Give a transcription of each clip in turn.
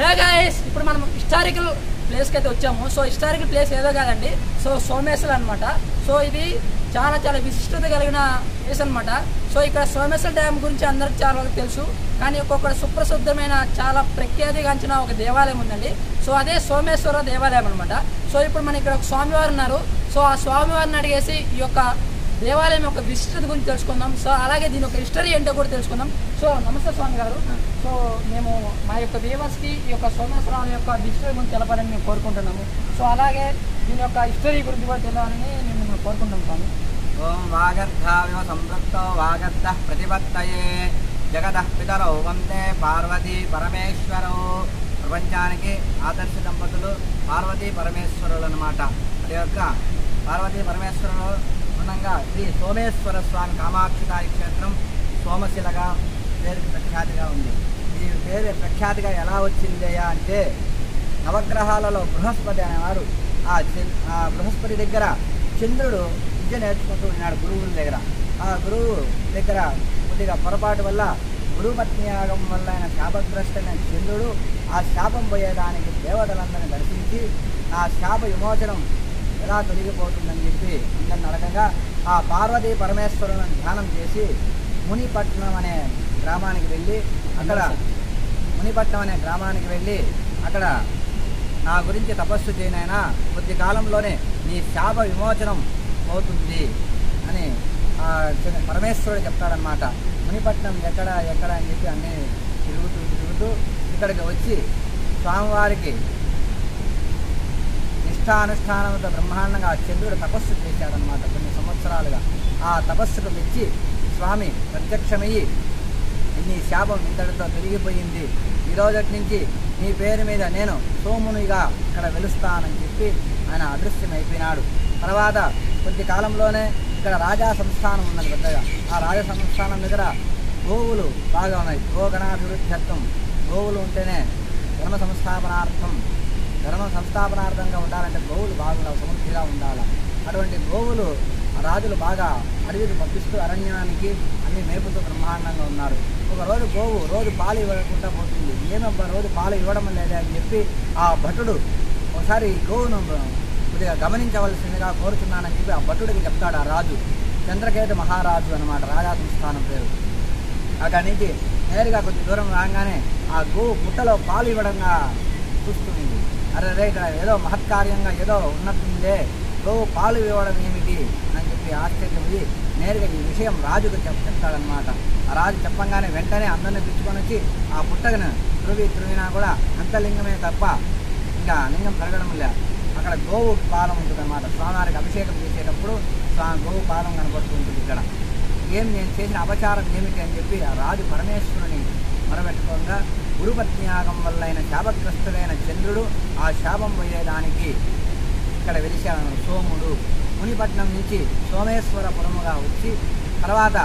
Hey guys, ఇప్పుడు మనం historical ప్లేస్కి అయితే వచ్చాము. సో హిస్టారికల్ ప్లేస్ ఏదో కాదండి, సో సోమేశ్వర అనమాట. సో ఇది చాలా చాలా విశిష్టత కలిగిన ప్లేస్ అనమాట. సో ఇక్కడ సోమేశ్వర డ్యామ్ గురించి అందరికి చాలా తెలుసు, కానీ ఒక్కొక్క సుప్రసిద్ధమైన చాలా ప్రఖ్యాతిగాంచిన ఒక దేవాలయం ఉందండి. సో అదే సోమేశ్వర దేవాలయం అనమాట. సో ఇప్పుడు మన ఇక్కడ ఒక స్వామివారు ఉన్నారు. సో ఆ స్వామివారిని అడిగేసి ఈ యొక్క దేవాలయం యొక్క విశిష్టత గురించి తెలుసుకుందాం. సో అలాగే దీని యొక్క హిస్టరీ ఏంటో కూడా తెలుసుకుందాం. సో నమస్తే స్వామి గారు. సో మేము మా యొక్క వ్యూవర్స్కి ఈ యొక్క సోమేశ్వరరావు యొక్క హిస్టరీ గురించి తెలపాలని మేము కోరుకుంటున్నాము. సో అలాగే దీని యొక్క హిస్టరీ గురించి కూడా తెలవాలని మేము కోరుకుంటాం స్వామి. ఓం వాగర్ధావ సంవృక్త వాగర్ధ ప్రతిపత్తయే జగదః పితరౌ వందే పార్వతీ పరమేశ్వరౌ. ప్రపంచానికి ఆదర్శ దంపతులు పార్వతీ పరమేశ్వరులు అన్నమాట. అది యొక్క పార్వతీ పరమేశ్వరులు ఉన్నంగా శ్రీ సోమేశ్వర స్వామి కామాక్షిదాయ క్షేత్రం సోమశిలగా పేరు ప్రఖ్యాతిగా ఉంది. ఈ పేరు ప్రఖ్యాతిగా ఎలా వచ్చిందయ్యా అంటే, నవగ్రహాలలో బృహస్పతి అనేవారు, ఆ బృహస్పతి దగ్గర చంద్రుడు విద్య నేర్చుకుంటూ ఉన్నాడు గురువుల దగ్గర. ఆ గురువు దగ్గర కొద్దిగా పొరపాటు వల్ల గురుపత్ని యాగం వల్ల ఆయన శాపగ్రస్తుడైన చంద్రుడు ఆ శాపం పోయేదానికి దేవతలందరినీ దర్శించి ఆ శాప విమోచనం ఎలా తొలగిపోతుందని చెప్పి అందరిని అడగగా ఆ పార్వతీ పరమేశ్వరులను ధ్యానం చేసి మునిపట్నం అనే గ్రామానికి వెళ్ళి అక్కడ నా గురించి తపస్సు చేయనైనా కొద్ది కాలంలోనే నీ శాప విమోచనం అవుతుంది అని పరమేశ్వరుడు చెప్తాడనమాట. మునిపట్నం ఎక్కడ ఎక్కడ అని చెప్పి అన్నీ తిరుగుతూ ఇక్కడికి వచ్చి స్వామివారికి నిష్టానుష్ఠానంతో బ్రహ్మాండంగా చంద్రుడు తపస్సు చేశాడనమాట. కొన్ని సంవత్సరాలుగా ఆ తపస్సుకు మెచ్చి స్వామి ప్రత్యక్షమయ్యి, నీ శాపం ఇంతటితో తొలగిపోయింది, ఈరోజటి నుంచి నీ పేరు మీద నేను సోమునిగా ఇక్కడ వెలుస్తానని చెప్పి ఆయన అదృశ్యమైపోయినాడు. తర్వాత కొద్ది కాలంలోనే ఇక్కడ రాజా సంస్థానం ఉన్నది పెద్దగా. ఆ రాజా సంస్థానం దగ్గర గోవులు బాగా ఉన్నాయి. గోగణాభివృద్ధ్యర్థం గోవులు ఉంటేనే ధర్మ సంస్థాపనార్థంగా ఉండాలంటే గోవులు బాగుండాలి, సమృద్ధిగా ఉండాలి. అటువంటి గోవులు రాజులు బాగా అడవికి పంపిస్తూ అరణ్యానికి అన్ని మేపుతూ బ్రహ్మాండంగా ఉన్నారు. ఒకరోజు గోవు రోజు పాలు ఇవ్వకుండా పోతుంది. ఏమబ్బా రోజు పాలు ఇవ్వడం లేదే అని చెప్పి ఆ భటుడు ఒకసారి గోవును కొద్దిగా గమనించవలసిందిగా కోరుతున్నానని చెప్పి ఆ భటుడికి చెప్తాడు ఆ రాజు. చంద్రకేతు మహారాజు అనమాట రాజా సంస్థానం పేరు. అక్కడి నుంచి నేరుగా కొద్ది దూరం రాగానే ఆ గోవు పుట్టలో పాలు ఇవ్వడంగా చూస్తుంది. అరే ఇక్కడ ఏదో మహత్కార్యంగా ఏదో ఉన్నట్టుందే, గోవు పాలు ఇవ్వడం ఏమిటి అని చెప్పి ఆశ్చర్యపోయి నేరుగా ఈ విషయం రాజుకు చెప్తాడనమాట. ఆ రాజు చెప్పంగానే వెంటనే అందరినీ తెచ్చుకొని వచ్చి ఆ పుట్టను త్రువినా కూడా అంతలింగమే తప్ప ఇంకా లింగం పెరగడం లేదు. అక్కడ గోవు పాలం ఉంటుందన్నమాట. స్వామివారికి అభిషేకం చేసేటప్పుడు గోవు పాలం కనబడుతుంటుంది. ఇక్కడ నేను చేసిన అపచారం ఏమిటి అని చెప్పి ఆ రాజు పరమేశ్వరుని మొరబెట్టుకోగా గురుపత్ని యాగం వల్ల అయిన శాపగ్రస్తుడైన చంద్రుడు ఆ శాపం పోయేదానికి ఇక్కడ వెలిశాను సోముడు. మునిపట్నం నుంచి సోమేశ్వరపురముగా వచ్చి తర్వాత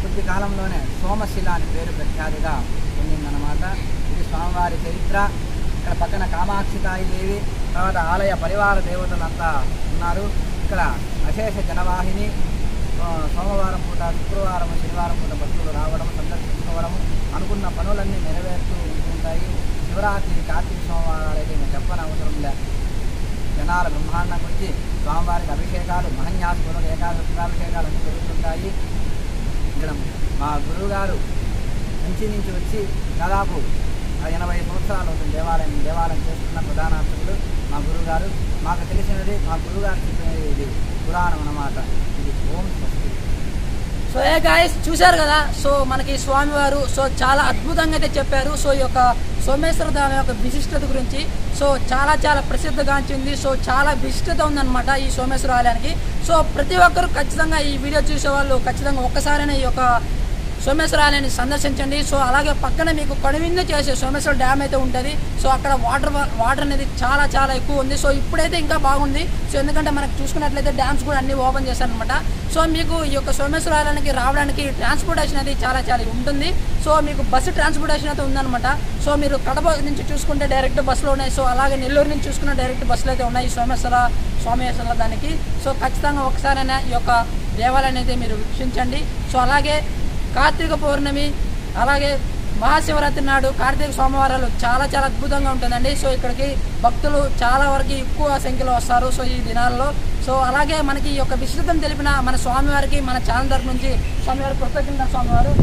కొద్ది కాలంలోనే సోమశిల అని పేరు ప్రఖ్యాతిగా పొందిందనమాట. ఇది స్వామివారి చరిత్ర. ఇక్కడ పక్కన కామాక్షితాయి దేవి, తర్వాత ఆలయ పరివార దేవతలంతా ఉన్నారు. ఇక్కడ అశేష జనవాహిని, సోమవారం పూట, శుక్రవారం, శనివారం పూట భక్తులు రావడం, సందర్శించుకోవడం, అనుకున్న పనులన్నీ నెరవేరుతూ ఉంటుంటాయి. శివరాత్రి, కార్తీక సోమవారాలైతే ఇంకా చెప్పనవసరం లేదు. జనాల బ్రహ్మాండం వచ్చి స్వామివారికి అభిషేకాలు, మహన్యాస్పురం, ఏకాభిషేకాలు అన్నీ జరుగుతుంటాయి. ఇక్కడ మా గురువుగారు మంచి నుంచి వచ్చి దాదాపు 80 సంవత్సరాలు అవుతుంది. దేవాలయం చేస్తున్న ప్రధానార్చకులు మా గురువుగారు. మాకు తెలిసినది మా గురువుగారు చెప్పినది ఇది పురాణం అన్నమాట. ఇది ఓం స్వస్తి. సో ఏ గాయస్ చూశారు కదా, సో మనకి స్వామివారు సో చాలా అద్భుతంగా అయితే చెప్పారు. సో ఈ యొక్క సోమేశ్వర ధామ యొక్క విశిష్టత గురించి సో చాలా చాలా ప్రసిద్ధగాంచింది. సో చాలా విశిష్టత ఉందన్నమాట ఈ సోమేశ్వర ఆలయానికి. సో ప్రతి ఒక్కరు ఖచ్చితంగా ఈ వీడియో చూసేవాళ్ళు ఖచ్చితంగా ఒక్కసారైనా ఈ యొక్క సోమేశ్వర ఆలయాన్ని సందర్శించండి. సో అలాగే పక్కన మీకు కనువిందు చేసే సోమేశ్వర డ్యామ్ అయితే ఉంటుంది. సో అక్కడ వాటర్ అనేది చాలా చాలా ఎక్కువ ఉంది. సో ఇప్పుడైతే ఇంకా బాగుంది. సో ఎందుకంటే మనకు చూసుకున్నట్లయితే డ్యామ్స్ కూడా అన్నీ ఓపెన్ చేశారనమాట. సో మీకు ఈ యొక్క సోమేశ్వర ఆలయానికి రావడానికి ట్రాన్స్పోర్టేషన్ అది చాలా చాలా ఉంటుంది. సో మీకు బస్సు ట్రాన్స్పోర్టేషన్ అయితే ఉందన్నమాట. సో మీరు కడప నుంచి చూసుకుంటే డైరెక్ట్ బస్సులో ఉన్నాయి. సో అలాగే నెల్లూరు నుంచి చూసుకున్న డైరెక్ట్ బస్సులు అయితే ఉన్నాయి సోమేశ్వర దానికి. సో ఖచ్చితంగా ఒకసారైనా ఈ యొక్క దేవాలయం అయితే మీరు వీక్షించండి. సో అలాగే కార్తీక పౌర్ణమి, అలాగే మహాశివరాత్రి నాడు కార్తీక సోమవారాలు చాలా చాలా అద్భుతంగా ఉంటుందండి. సో ఇక్కడికి భక్తులు చాలా వరకు ఎక్కువ సంఖ్యలో వస్తారు సో ఈ దినాల్లో. సో అలాగే మనకి ఈ యొక్క విస్తృతం తెలిపిన మన స్వామివారికి మన ఛానల్ తరపు నుంచి స్వామివారి కృతజ్ఞత స్వామివారు.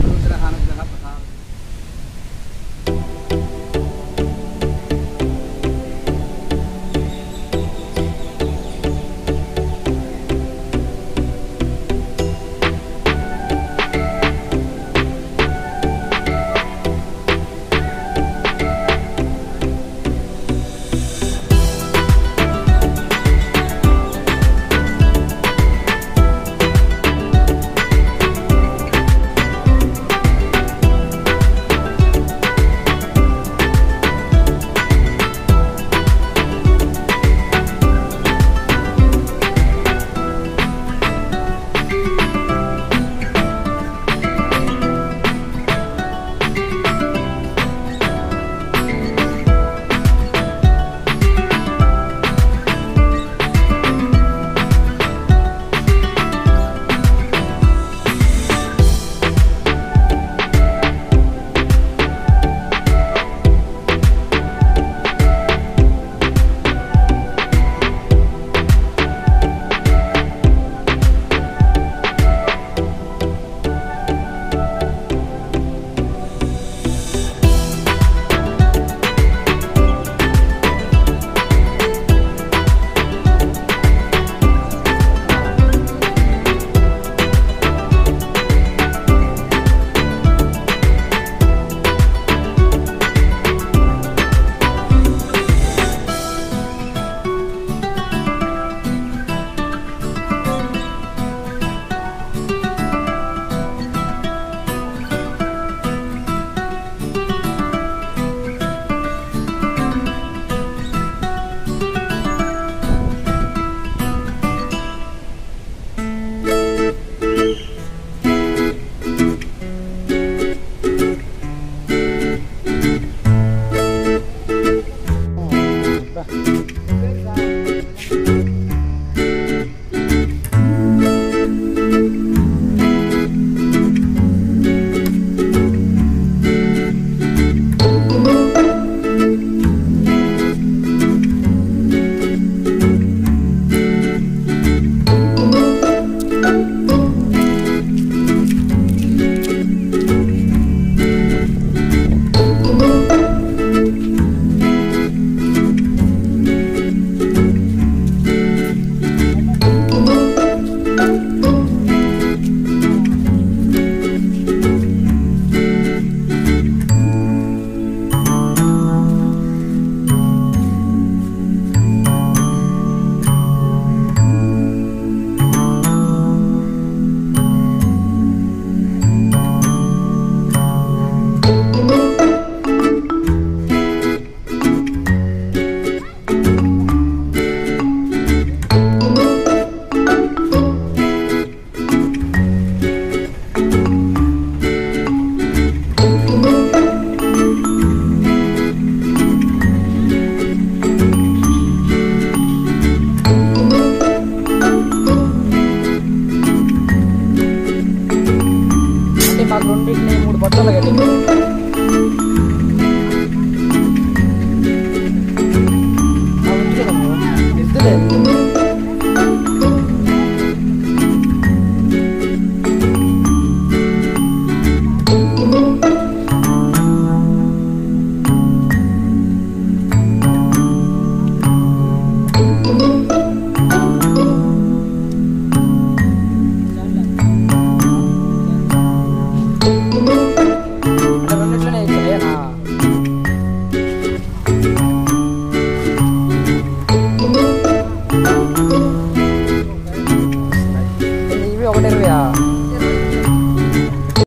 Terima kasih.